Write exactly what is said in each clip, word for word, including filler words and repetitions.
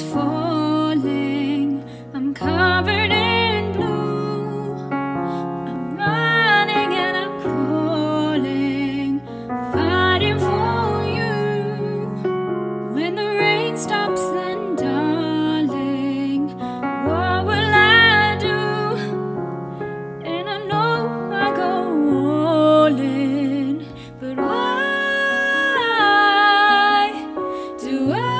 is falling. I'm covered in blue. I'm running and I'm crawling, fighting for you. When the rain stops, then darling, what will I do? And I know I go all in, but why do I?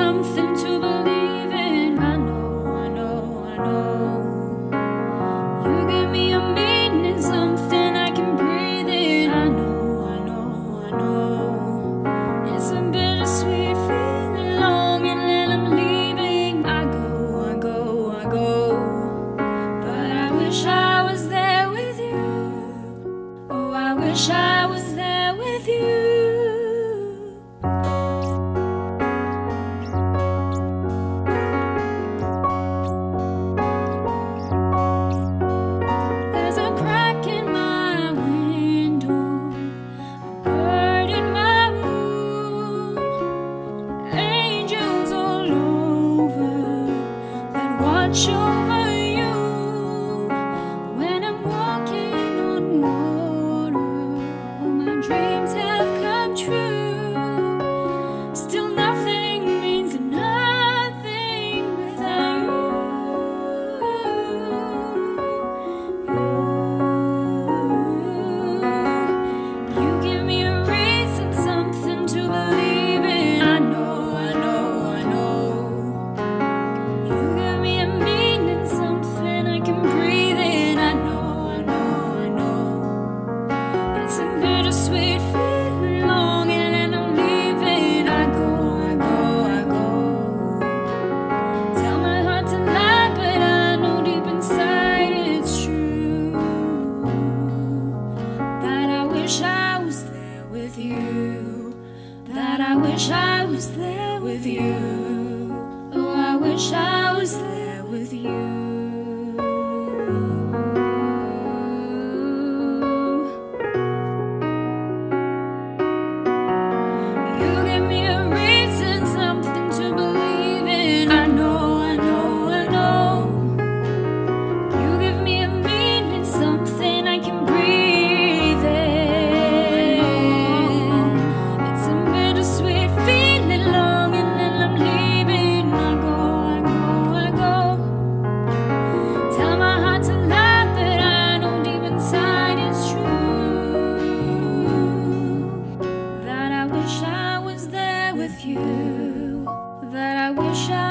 Something to believe in. I know, I know, I know. You give me a meaning, something I can breathe in. I know, I know, I know. It's a bittersweet feeling, longing, and I'm leaving. I go, I go, I go. But I wish I was there with you. Oh, I wish I was there with you. Over you when I'm walking on water. All my dreams have come true. Still nothing means nothing without you. You, you give me a reason, something to believe in. I know, I know, I know. You give sweet feeling, longing, and I'm leaving. I go, I go, I go. Tell my heart to lie, but I know deep inside it's true. That I wish I was there with you. That I wish I was there with you. Oh, I wish I was there with you. That I wish I